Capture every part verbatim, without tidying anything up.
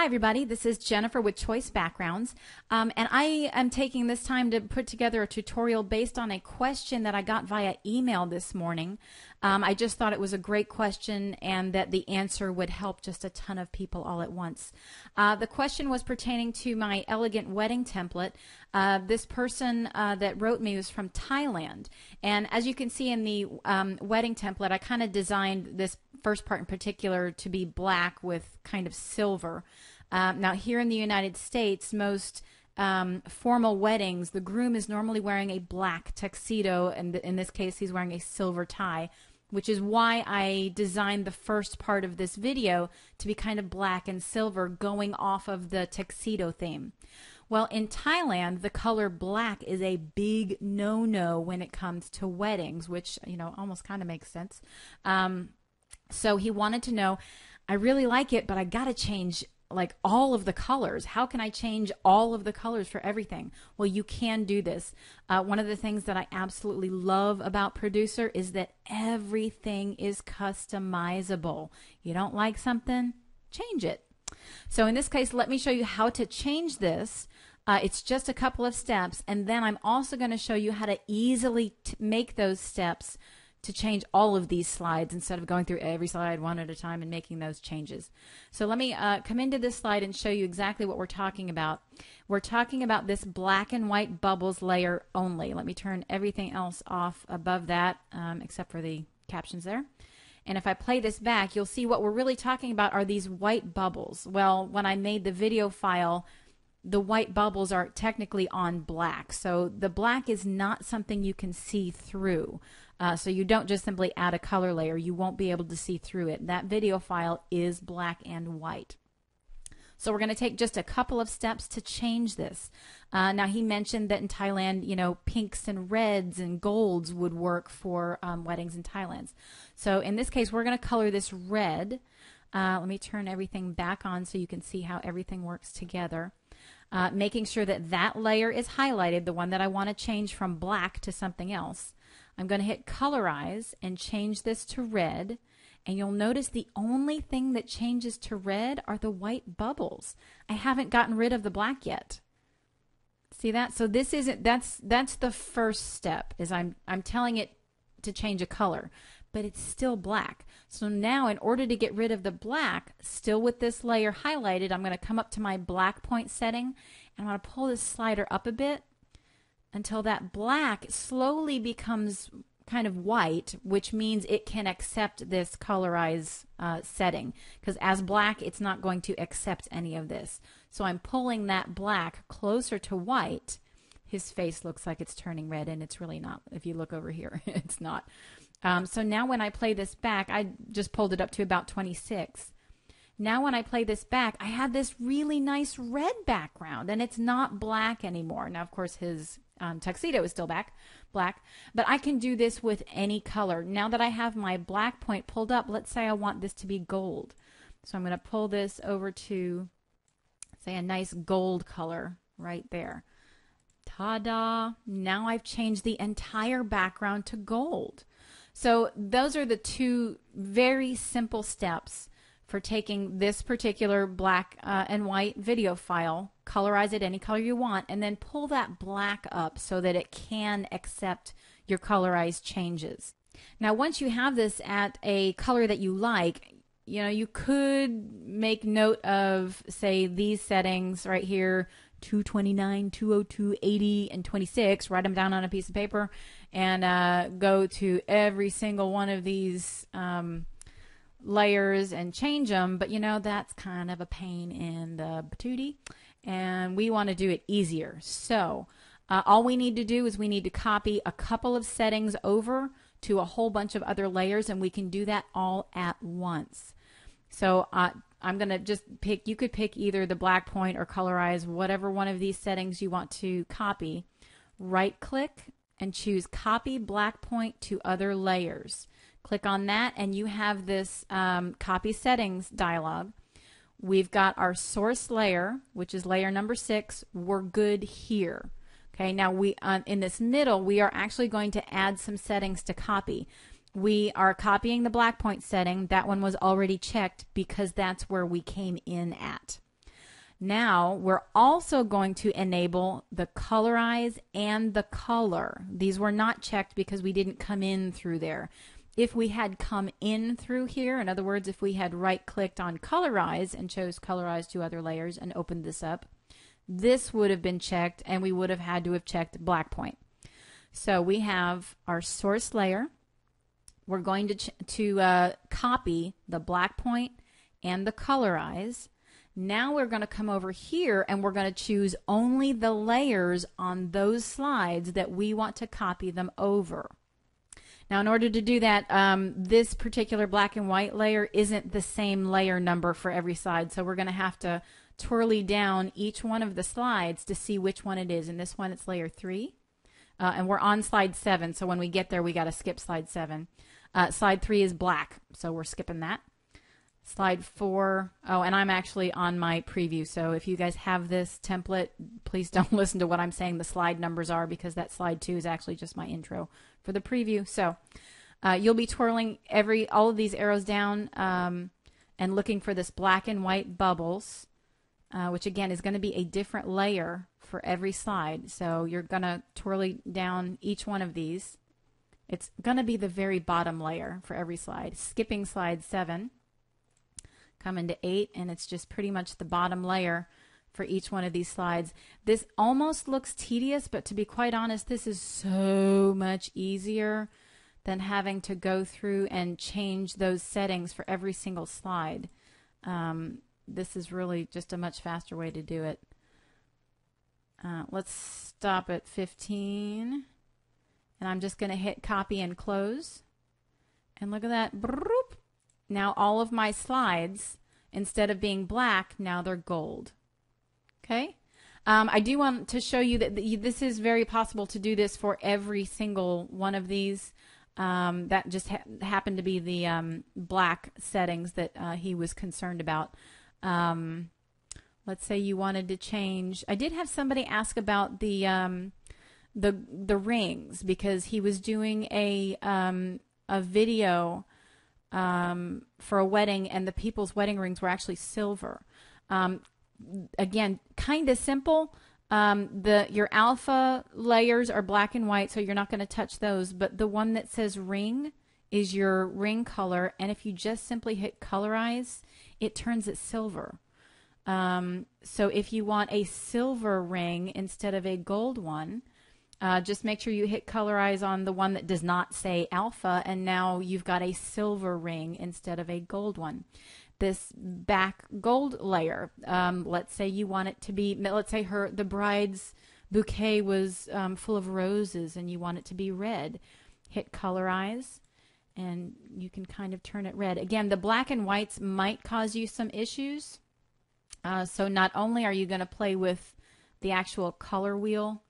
Hi everybody, this is Jennifer with Choice Backgrounds, um, and I am taking this time to put together a tutorial based on a question that I got via email this morning. Um, I just thought it was a great question and that the answer would help just a ton of people all at once. Uh, the question was pertaining to my Elegant Wedding Template. Uh, this person uh, that wrote me was from Thailand, and as you can see in the um, wedding template, I kind of designed this first part in particular to be black with kind of silver. Um, now here in the United States, most um, formal weddings, the groom is normally wearing a black tuxedo, and in this case he's wearing a silver tie, which is why I designed the first part of this video to be kind of black and silver going off of the tuxedo theme. Well, in Thailand, the color black is a big no-no when it comes to weddings, which, you know, almost kind of makes sense. Um, so he wanted to know, I really like it, but I got to change like all of the colors. How can I change all of the colors for everything? Well, you can do this. Uh, one of the things that I absolutely love about Producer is that everything is customizable. You don't like something? Change it. So in this case, let me show you how to change this. Uh, it's just a couple of steps, and then I'm also going to show you how to easily t- make those steps to change all of these slides instead of going through every slide one at a time and making those changes. So let me uh, come into this slide and show you exactly what we're talking about. We're talking about this black and white bubbles layer only. Let me turn everything else off above that, um, except for the captions there. And if I play this back, you'll see what we're really talking about are these white bubbles. Well, when I made the video file, the white bubbles are technically on black. So the black is not something you can see through. Uh, so you don't just simply add a color layer. You won't be able to see through it. That video file is black and white. So we're going to take just a couple of steps to change this. Uh, now he mentioned that in Thailand, you know, pinks and reds and golds would work for um, weddings in Thailand. So in this case, we're going to color this red. Uh, let me turn everything back on so you can see how everything works together. Uh, making sure that that layer is highlighted, the one that I want to change from black to something else. I'm going to hit colorize and change this to red, and you'll notice the only thing that changes to red are the white bubbles. I haven't gotten rid of the black yet. See that? So this isn't, that's that's the first step, is I'm I'm telling it to change a color, but it's still black. So now in order to get rid of the black, still with this layer highlighted, I'm going to come up to my black point setting, and I'm going to pull this slider up a bit until that black slowly becomes kind of white, which means it can accept this colorize uh, setting, because as black it's not going to accept any of this. So I'm pulling that black closer to white. His face looks like it's turning red, and it's really not. If you look over here, it's not. Um, so now when I play this back, I just pulled it up to about twenty-six. Now when I play this back, I had this really nice red background, and it's not black anymore. Now, of course, his um, tuxedo is still back, black, but I can do this with any color. Now that I have my black point pulled up, let's say I want this to be gold. So I'm going to pull this over to, say, a nice gold color right there. Ta-da! Now I've changed the entire background to gold. So those are the two very simple steps for taking this particular black uh, and white video file, colorize it any color you want, and then pull that black up so that it can accept your colorized changes. Now, once you have this at a color that you like, you know, you could make note of, say, these settings right here, two twenty-nine, two oh two, eighty, and twenty-six. Write them down on a piece of paper and uh, go to every single one of these um, layers and change them. But you know, that's kind of a pain in the patootie, and we want to do it easier. So uh, all we need to do is we need to copy a couple of settings over to a whole bunch of other layers, and we can do that all at once. So uh, I'm going to just pick, you could pick either the black point or colorize, whatever one of these settings you want to copy. Right click and choose copy black point to other layers. Click on that and you have this um, copy settings dialog. We've got our source layer, which is layer number six. We're good here. Okay, now we uh, in this middle, we are actually going to add some settings to copy. We are copying the black point setting. That one was already checked because that's where we came in at. Now we're also going to enable the colorize and the color. These were not checked because we didn't come in through there. If we had come in through here, in other words, if we had right clicked on colorize and chose colorize to other layers and opened this up, this would have been checked and we would have had to have checked black point. So we have our source layer. We're going to, ch to uh, copy the black point and the colorize. Now we're going to come over here and we're going to choose only the layers on those slides that we want to copy them over. Now in order to do that, um, this particular black and white layer isn't the same layer number for every slide. So we're going to have to twirly down each one of the slides to see which one it is. In this one, it's layer three. Uh, and we're on slide seven. So when we get there, we got to skip slide seven. Uh, slide three is black. So we're skipping that. Slide four. Oh, and I'm actually on my preview. So if you guys have this template, please don't listen to what I'm saying the slide numbers are, because that slide two is actually just my intro for the preview. So uh, you'll be twirling every all of these arrows down um, and looking for this black and white bubbles, uh, which again is going to be a different layer for every slide. So you're going to twirly down each one of these. It's going to be the very bottom layer for every slide, skipping slide seven. Come into eight, and it's just pretty much the bottom layer for each one of these slides. This almost looks tedious, but to be quite honest, this is so much easier than having to go through and change those settings for every single slide. Um, this is really just a much faster way to do it. Uh, let's stop at fifteen, and I'm just going to hit copy and close, and look at that. Broop. Now all of my slides, instead of being black, now they're gold. Okay? Um, I do want to show you that this is very possible to do this for every single one of these. Um, that just ha happened to be the um, black settings that uh, he was concerned about. Um, let's say you wanted to change. I did have somebody ask about the um, the the rings, because he was doing a um, a video Um, for a wedding, and the people's wedding rings were actually silver. Um, again, kind of simple. Um, the your alpha layers are black and white, so you're not going to touch those. But the one that says ring is your ring color, and if you just simply hit colorize, it turns it silver. Um, so if you want a silver ring instead of a gold one, Uh, just make sure you hit colorize on the one that does not say alpha, and now you've got a silver ring instead of a gold one. This back gold layer, um, let's say you want it to be, let's say her the bride's bouquet was um, full of roses and you want it to be red. Hit colorize and you can kind of turn it red. Again, the black and whites might cause you some issues. Uh, so not only are you going to play with the actual color wheel,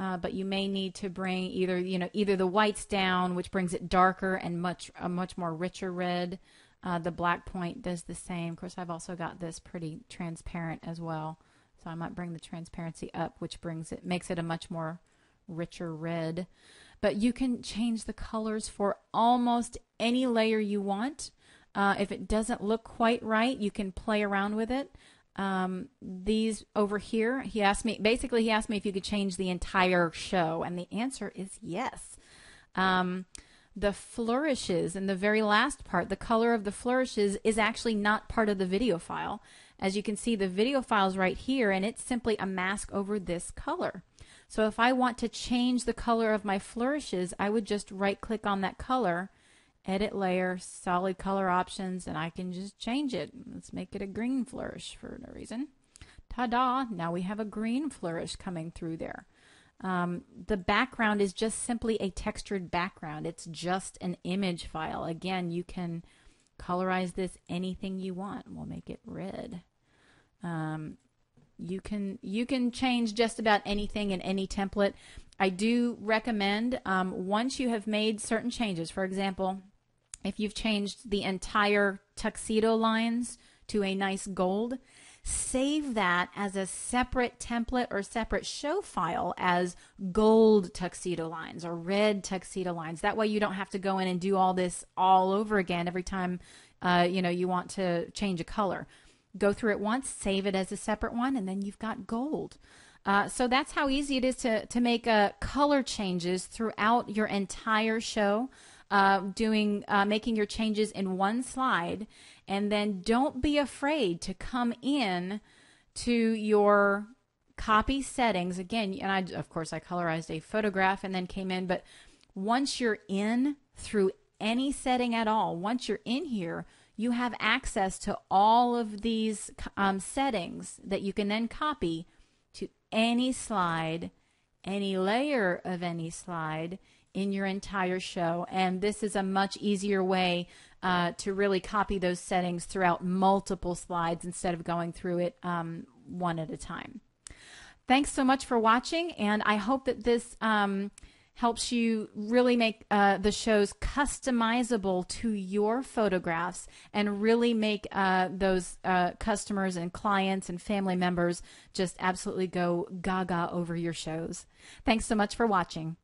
Uh, but you may need to bring either, you know, either the whites down, which brings it darker and much a much more richer red. Uh, the black point does the same. Of course, I've also got this pretty transparent as well, so I might bring the transparency up, which brings it makes it a much more richer red. But you can change the colors for almost any layer you want. Uh, if it doesn't look quite right, you can play around with it. Um, these over here, he asked me, basically he asked me if you could change the entire show, and the answer is yes. Um, the flourishes in the very last part, the color of the flourishes is actually not part of the video file. As you can see, the video file is right here, and it's simply a mask over this color. So if I want to change the color of my flourishes, I would just right click on that color, edit layer, solid color options, and I can just change it. Let's make it a green flourish for no reason. Ta-da! Now we have a green flourish coming through there. Um, the background is just simply a textured background. It's just an image file. Again, you can colorize this anything you want. We'll make it red. Um, you can you can change just about anything in any template. I do recommend um, once you have made certain changes, for example, if you've changed the entire tuxedo lines to a nice gold, save that as a separate template or separate show file as gold tuxedo lines or red tuxedo lines. That way you don't have to go in and do all this all over again every time uh, you know, you want to change a color. go through it once, save it as a separate one, and then you've got gold. Uh, so that's how easy it is to, to make uh, color changes throughout your entire show, uh, doing uh, making your changes in one slide. And then don't be afraid to come in to your copy settings. Again, and I, of course, I colorized a photograph and then came in, but once you're in through any setting at all, once you're in here, you have access to all of these um, settings that you can then copy to any slide, any layer of any slide in your entire show. And this is a much easier way uh, to really copy those settings throughout multiple slides instead of going through it um, one at a time. Thanks so much for watching, and I hope that this um, helps you really make uh, the shows customizable to your photographs and really make uh, those uh, customers and clients and family members just absolutely go gaga over your shows. Thanks so much for watching.